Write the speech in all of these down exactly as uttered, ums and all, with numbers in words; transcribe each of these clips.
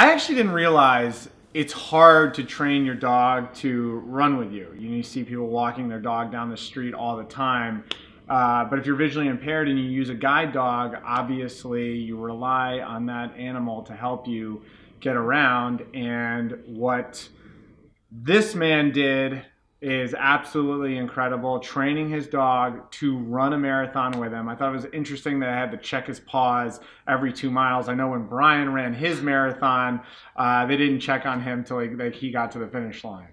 I actually didn't realize it's hard to train your dog to run with you. You see people walking their dog down the street all the time. Uh, but if you're visually impaired and you use a guide dog, obviously you rely on that animal to help you get around. And what this man did is absolutely incredible, training his dog to run a marathon with him. I thought it was interesting that I had to check his paws every two miles. I know when Brian ran his marathon, uh, they didn't check on him till like, like he got to the finish line.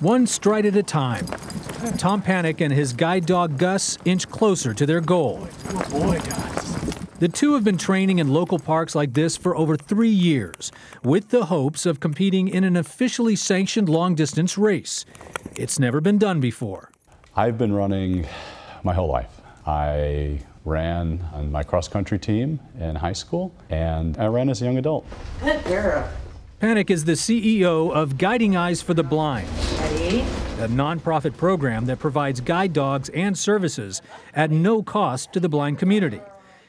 One stride at a time, Tom Panek and his guide dog Gus inch closer to their goal. Oh boy, Gus. The two have been training in local parks like this for over three years, with the hopes of competing in an officially sanctioned long-distance race. It's never been done before. I've been running my whole life. I ran on my cross-country team in high school, and I ran as a young adult. Good girl. Panek is the C E O of Guiding Eyes for the Blind, Ready? a nonprofit program that provides guide dogs and services at no cost to the blind community.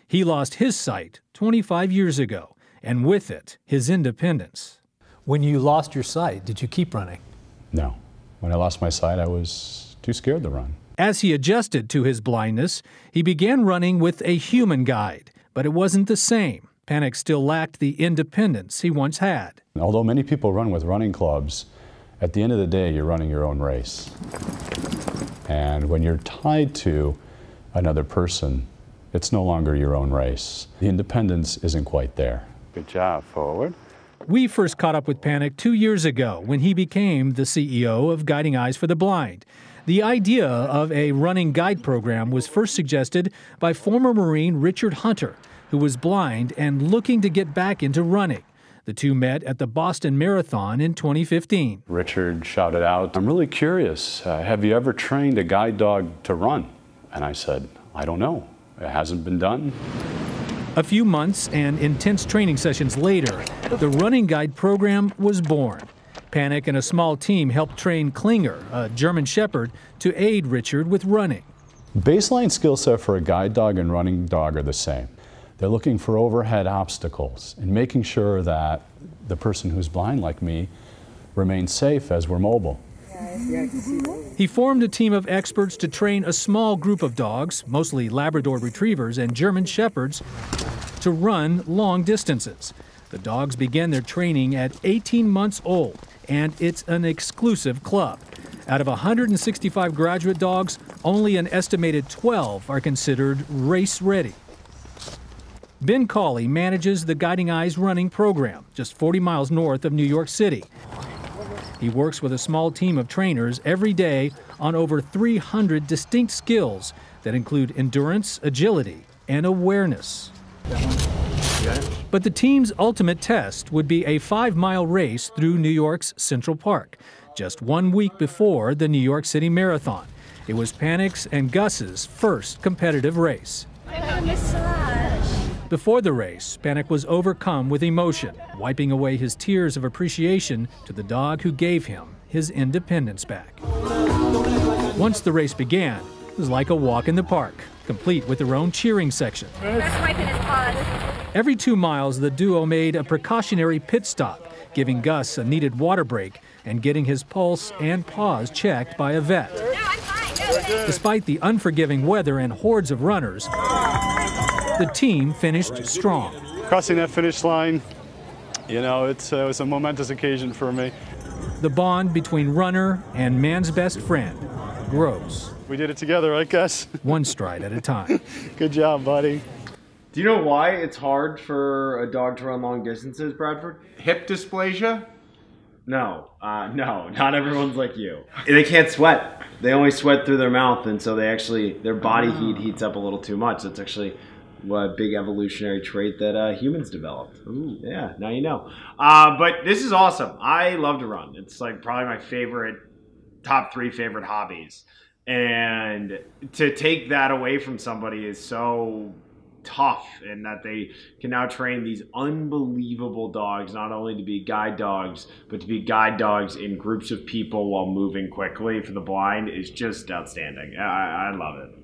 He lost his sight twenty-five years ago, and with it, his independence. When you lost your sight, did you keep running? No. When I lost my sight, I was too scared to run. As he adjusted to his blindness, he began running with a human guide, but it wasn't the same. Panek still lacked the independence he once had. Although many people run with running clubs, at the end of the day, you're running your own race. And when you're tied to another person, it's no longer your own race. The independence isn't quite there. Good job, forward. We first caught up with Panek two years ago when he became the C E O of Guiding Eyes for the Blind. The idea of a running guide program was first suggested by former Marine Richard Hunter, who was blind and looking to get back into running. The two met at the Boston Marathon in twenty fifteen. Richard shouted out, "I'm really curious, uh, have you ever trained a guide dog to run?" And I said, "I don't know. It hasn't been done." A few months and intense training sessions later, the running guide program was born. Panek and a small team helped train Klinger, a German shepherd, to aid Richard with running. Baseline skill set for a guide dog and running dog are the same. They're looking for overhead obstacles and making sure that the person who's blind like me remains safe as we're mobile. He formed a team of experts to train a small group of dogs, mostly Labrador Retrievers and German Shepherds, to run long distances. The dogs began their training at eighteen months old, and it's an exclusive club. Out of one hundred sixty-five graduate dogs, only an estimated twelve are considered race-ready. Ben Cawley manages the Guiding Eyes running program, just forty miles north of New York City. He works with a small team of trainers every day on over three hundred distinct skills that include endurance, agility, and awareness. But the team's ultimate test would be a five-mile race through New York's Central Park, just one week before the New York City Marathon. It was Panek's and Gus's first competitive race. Before the race, Panek was overcome with emotion, wiping away his tears of appreciation to the dog who gave him his independence back. Once the race began, it was like a walk in the park, complete with their own cheering section. Every two miles, the duo made a precautionary pit stop, giving Gus a needed water break and getting his pulse and paws checked by a vet. No, I'm fine. No, thanks. Despite the unforgiving weather and hordes of runners, the team finished strong. Crossing that finish line, you know, it's, uh, it's a momentous occasion for me. The bond between runner and man's best friend grows. We did it together, right, Gus? One stride at a time. Good job, buddy. Do you know why it's hard for a dog to run long distances, Bradford? Hip dysplasia? No, uh, no, not everyone's like you. They can't sweat. They only sweat through their mouth, and so they actually, their body heat heats up a little too much. It's actually a big evolutionary trait that uh, humans developed. Ooh, yeah, now you know. Uh, but this is awesome. I love to run. It's like probably my favorite, top three favorite hobbies. And to take that away from somebody is so tough, and that they can now train these unbelievable dogs, not only to be guide dogs, but to be guide dogs in groups of people while moving quickly for the blind is just outstanding. I, I love it.